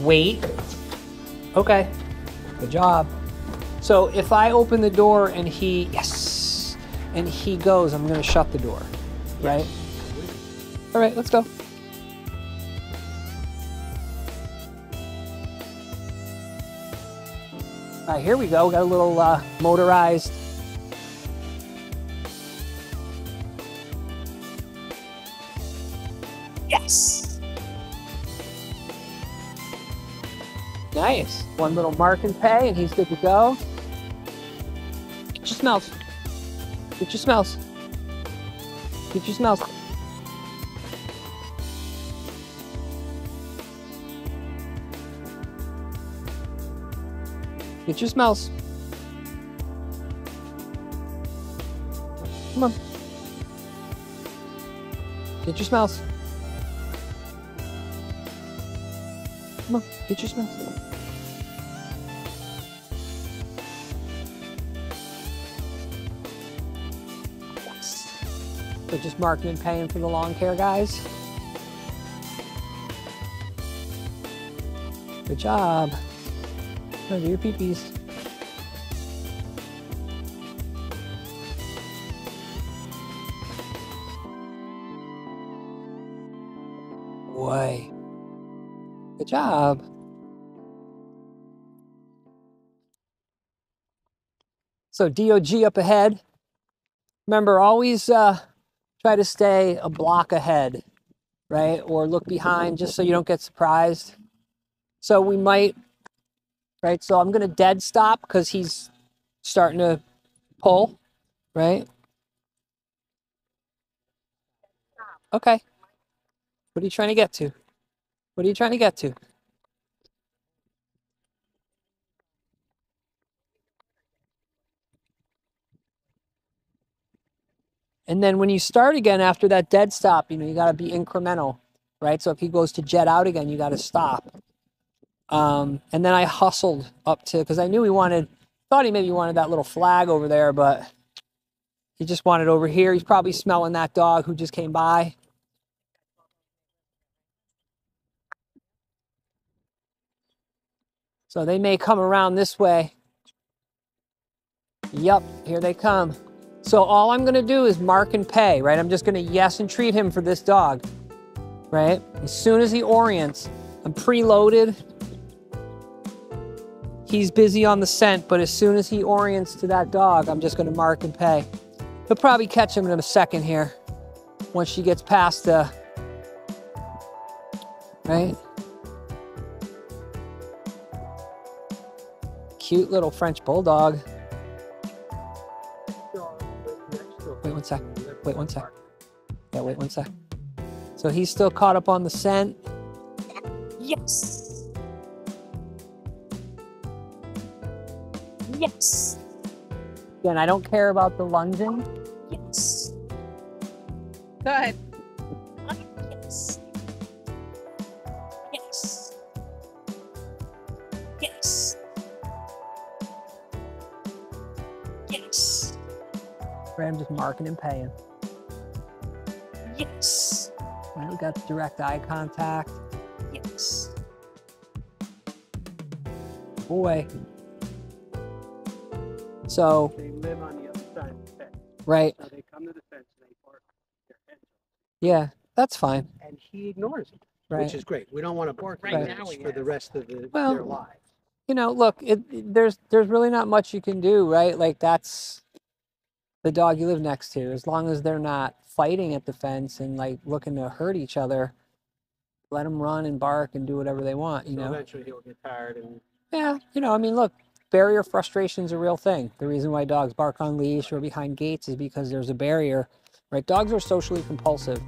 Wait. Okay, good job. So if I open the door and he, yes, and he goes, I'm gonna shut the door, right? Yes. All right, let's go. All right, here we go, we got a little motorized. Yes! Nice, one little mark and pay and he's good to go. Get your smells, get your smells, get your smells. Get your smells. Come on. Get your smells. Come on, get your smells. Yes. We're just marking and paying for the lawn care, guys. Good job. Over your peepees. Boy. Good job. So DOG up ahead. Remember, always try to stay a block ahead, right? Or look behind just so you don't get surprised. So we might... Right, so I'm gonna dead stop because he's starting to pull, right? Okay. What are you trying to get to? What are you trying to get to? And then when you start again after that dead stop, you know, you gotta be incremental, right? So if he goes to jet out again, you gotta stop. And then I hustled up to, because I knew he wanted, thought he maybe wanted that little flag over there, but he just wanted over here. He's probably smelling that dog who just came by. So they may come around this way. Yep, here they come. So all I'm gonna do is mark and pay, right? I'm just gonna yes and treat him for this dog, right? As soon as he orients, I'm preloaded. He's busy on the scent, but as soon as he orients to that dog, I'm just gonna mark and pay. He'll probably catch him in a second here once she gets past the, right? Cute little French bulldog. Wait 1 sec, wait 1 sec. Yeah, wait 1 sec. So he's still caught up on the scent. Yes. Yes. Again, I don't care about the lunging. Yes. Go ahead. Yes. Yes. Yes. Yes. I'm just marking and paying. Yes. All right, we got direct eye contact. Yes. Boy. So, they live on the other side of the fence. Right. So they come to the fence and they bark their heads. Yeah, that's fine. And he ignores it, right. Which is great. We don't want to bark right now for the rest of their lives. You know, look, there's really not much you can do, right? Like that's the dog you live next to. As long as they're not fighting at the fence and like looking to hurt each other, let them run and bark and do whatever they want, you know? So eventually he'll get tired and... Yeah, you know, I mean, look. Barrier frustration is a real thing. The reason why dogs bark on leash or behind gates is because there's a barrier, right? Dogs are socially compulsive.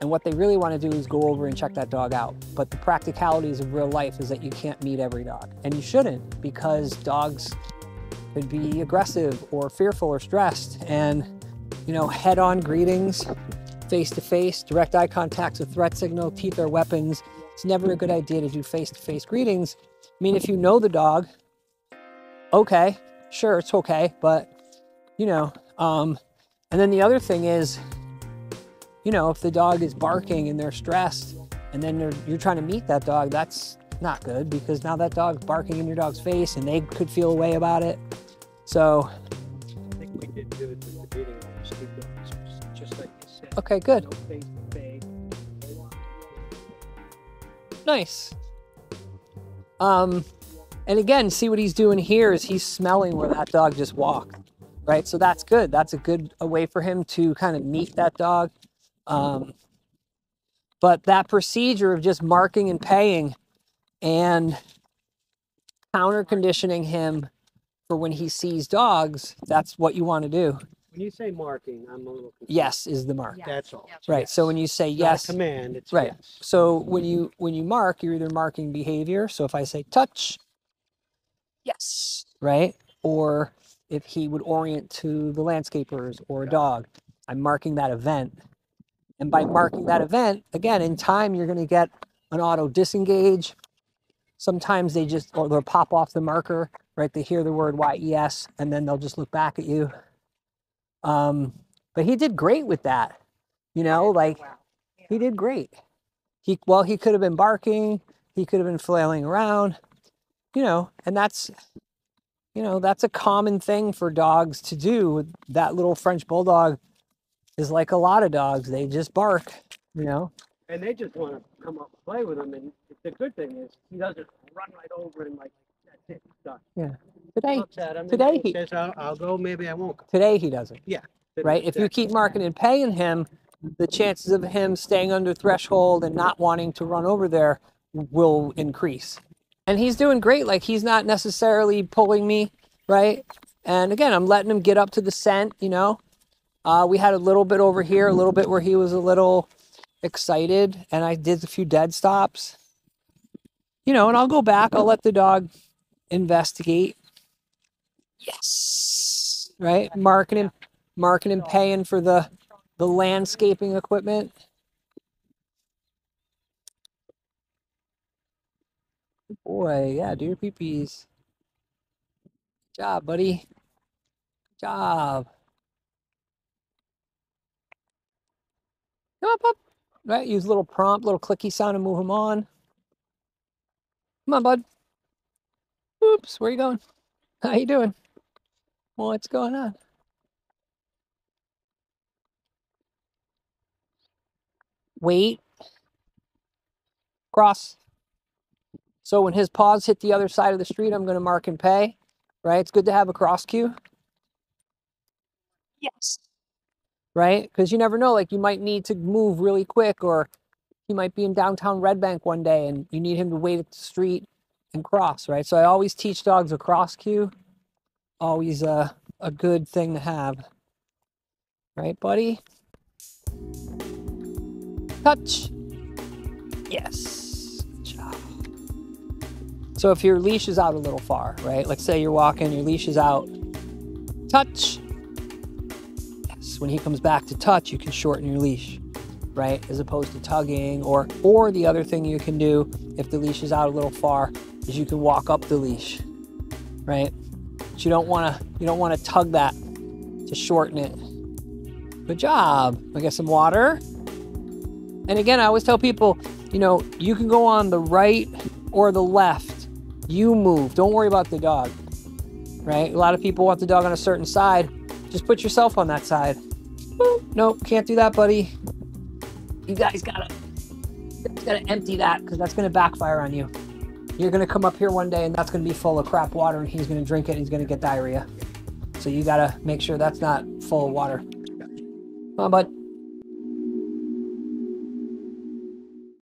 And what they really want to do is go over and check that dog out. But the practicalities of real life is that you can't meet every dog. And you shouldn't, because dogs could be aggressive or fearful or stressed. And, you know, head-on greetings, face-to-face, direct eye contact's a threat signal, teeth are weapons. It's never a good idea to do face-to-face greetings. I mean, if you know the dog, okay, sure, it's okay, but, you know, and then the other thing is, you know, if the dog is barking and they're stressed and then you're trying to meet that dog, that's not good, because now that dog's barking in your dog's face and they could feel a way about it. So I think we did do it in the beginning, just like you said. Okay, good. No face to face. Nice. And again, see what he's doing here is he's smelling where that dog just walked, right? So that's good. That's a good way for him to kind of meet that dog. But that procedure of just marking and paying and counter conditioning him for when he sees dogs, that's what you want to do. When you say marking, I'm a little confused. Yes is the mark. Yes. That's all. Yes. Right. So when you say yes, it's not a command, it's right. Yes. So when you mark, you're either marking behavior. So if I say touch, yes, right? Or if he would orient to the landscapers or a dog, I'm marking that event. And by marking that event, again, in time, you're going to get an auto disengage. Sometimes they just, or they'll pop off the marker, right? They hear the word YES, and then they'll just look back at you. But he did great with that, you know, like he did great. Well, he could have been barking. He could have been flailing around, you know, and that's, you know, that's a common thing for dogs to do. That little French bulldog is like a lot of dogs. They just bark, you know. And they just want to come up and play with him. And the good thing is he doesn't run right over and like, that's it, he's done. Yeah. Today he says, I'll go, maybe I won't go. Today he doesn't. Yeah. Right? If you keep marking and paying him, the chances of him staying under threshold and not wanting to run over there will increase. And he's doing great. Like, he's not necessarily pulling me, right? And again, I'm letting him get up to the scent, you know. We had a little bit over here, a little bit where he was a little excited, and I did a few dead stops. You know, and I'll go back, I'll let the dog investigate. Yes, right? Marking and paying for the landscaping equipment. Good boy, yeah, do your pee-pees. Good job, buddy. Good job. Come up, up. Right, use a little prompt, little clicky sound and move him on. Come on, bud. Oops, where you going? How you doing? What's going on? Wait. Cross. So when his paws hit the other side of the street, I'm going to mark and pay. Right, it's good to have a cross cue. Yes. Right? Because you never know, like you might need to move really quick, or you might be in downtown Red Bank one day and you need him to wait at the street and cross, right? So I always teach dogs a cross cue. Always a good thing to have. Right, buddy? Touch. Yes. Good job. So if your leash is out a little far, right? Let's say you're walking, your leash is out. Touch. When he comes back to touch, you can shorten your leash, right? As opposed to tugging, or the other thing you can do if the leash is out a little far is you can walk up the leash, right? But you don't want to tug that to shorten it. Good job. I get some water. And again, I always tell people, you know, you can go on the right or the left. You move. Don't worry about the dog, right? A lot of people want the dog on a certain side. Just put yourself on that side. Nope, can't do that, buddy. You guys gotta empty that, because that's gonna backfire on you. You're gonna come up here one day and that's gonna be full of crap water, and he's gonna drink it and he's gonna get diarrhea. So you gotta make sure that's not full of water. Come on, bud.